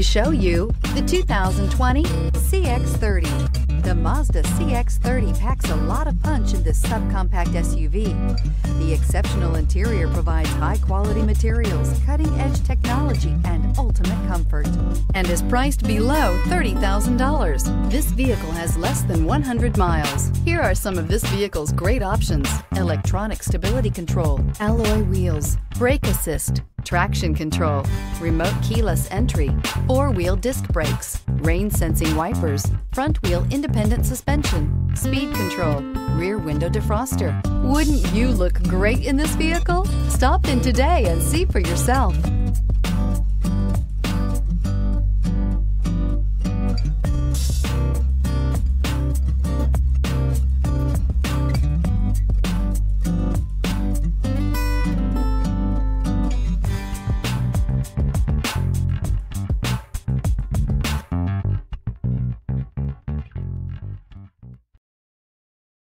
to show you the 2020 CX-30. The Mazda CX-30 packs a lot of punch in this subcompact SUV. The exceptional interior provides high-quality materials, cutting-edge technology, and ultimate comfort, and is priced below $30,000. This vehicle has less than 100 miles. Here are some of this vehicle's great options: electronic stability control, alloy wheels, brake assist, traction control, remote keyless entry, four-wheel disc brakes, rain-sensing wipers, front-wheel independent suspension, speed control, rear window defroster. Wouldn't you look great in this vehicle? Stop in today and see for yourself.